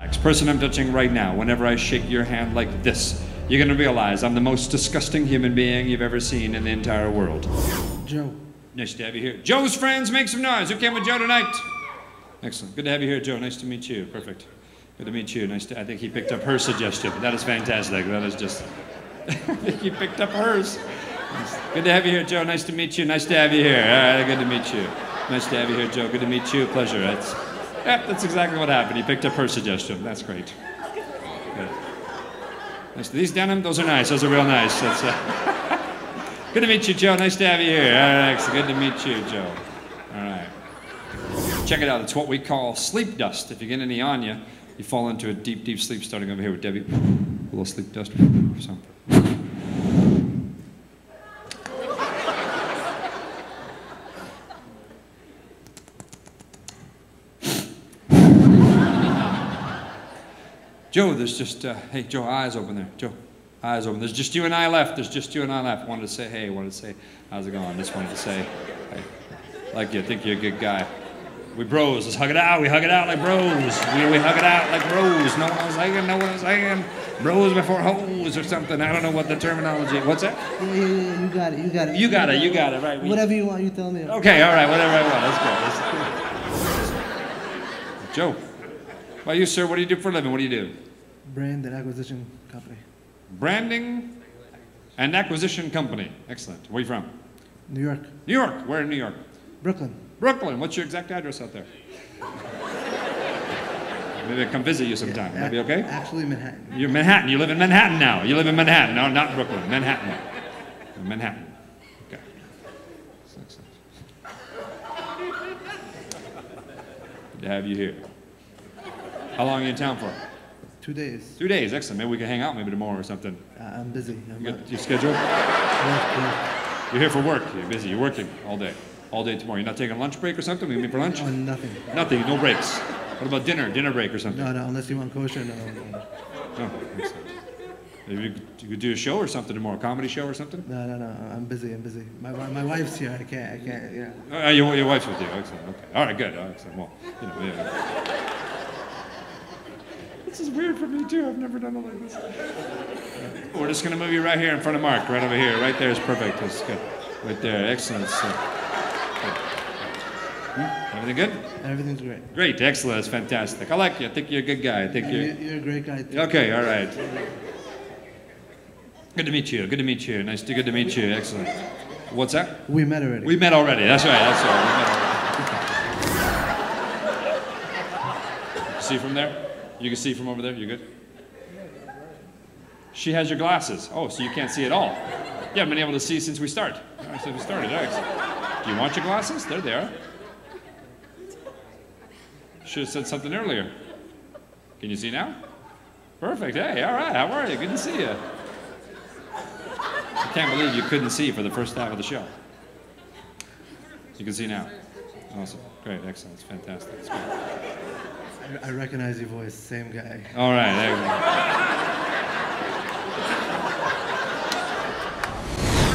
Next person I'm touching right now, whenever I shake your hand like this, you're going to realize I'm the most disgusting human being you've ever seen in the entire world. Joe. Nice to have you here. Joe's friends, make some noise. Who came with Joe tonight? Excellent. Good to have you here, Joe. Nice to meet you. Perfect. Good to meet you. Nice to, I think he picked up her suggestion. That is fantastic. That is just, I think he picked up hers. Good to have you here, Joe. Nice to meet you. Nice to have you here. All right, good to meet you. Nice to have you here, Joe. Good to meet you. Pleasure. That's exactly what happened. He picked up her suggestion. That's great. Good. Nice. These denim, those are nice. Those are real nice. That's, good to meet you, Joe. Nice to have you here. All right, excellent. Good to meet you, Joe. All right. Check it out. It's what we call sleep dust. If you get any on you, you fall into a deep, deep sleep, starting over here with Debbie. A little sleep dust. Something. Joe, there's just, hey, Joe, eyes open there. Joe, eyes open. There's just you and I left. There's just you and I left. Wanted to say, hey, wanted to say, how's it going? Just wanted to say, hey, like you, think you're a good guy. We bros, let's hug it out. We hug it out like bros. We hug it out like bros. No one was hanging, no one was hanging. Bros before hoes or something. I don't know what the terminology, what's that? Yeah, you got it, you got it. You got it, you got it, right. Whatever you want, you tell me. Okay, all right, whatever I want, let's go. Joe. Well, you, sir, what do you do for a living? What do you do? Brand and Acquisition Company. Branding and Acquisition Company. Excellent. Where are you from? New York. New York. Where in New York? Brooklyn. Brooklyn. What's your exact address out there? Maybe I'll come visit you sometime. Yeah, that'd be okay? Actually, Manhattan. You're Manhattan. You live in Manhattan now. You live in Manhattan. No, not Brooklyn. Manhattan. Manhattan. Okay. Good to have you here. How long are you in town for? 2 days. 2 days, excellent. Maybe we can hang out maybe tomorrow or something. I'm busy. You scheduled? Yeah. You're here for work. You're busy. You're working all day. All day tomorrow. You're not taking a lunch break or something? We can meet for lunch? No, nothing. Nothing. No breaks. What about dinner? Dinner break or something? No, no. Unless you want kosher, no. No. Excellent. Maybe you could do a show or something tomorrow, a comedy show or something? No, no, no. I'm busy. I'm busy. My wife's here. I can't. Yeah. Your wife's with you. Excellent. Okay. All right. Good. All right, excellent. Well, you know. Yeah. This is weird for me, too. I've never done it like this. We're just going to move you right here in front of Marc, right over here. Right there is perfect. That's good. Right there. Excellent. So, everything good? Everything's great. Great. Excellent. That's fantastic. I like you. I think you're a good guy. I think you're a great guy, too. Okay. All right. Good to meet you. Good to meet you. Nice to good to meet you. Excellent. What's that? We met already. We met already. That's right. That's right. We met already. See from there? You can see from over there? You good? She has your glasses. Oh, so you can't see at all. You haven't been able to see since we started. Right, since we started. Right. Do you want your glasses? There they are. Should have said something earlier. Can you see now? Perfect. Hey, all right. How are you? Good to see you. I can't believe you couldn't see for the first half of the show. You can see now. Awesome. Great. Excellent. It's fantastic. It's great. I recognize your voice, same guy. All right, there you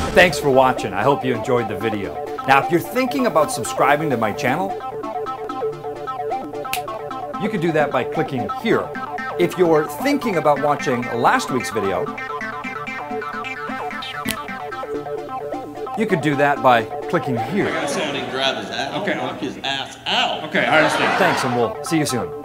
go. Thanks for watching. I hope you enjoyed the video. Now, if you're thinking about subscribing to my channel, you can do that by clicking here. If you're thinking about watching last week's video, you could do that by clicking here. I gotta say I didn't grab his ass. Okay, I'll knock his ass out. Okay, I understand. Thanks, and we'll see you soon.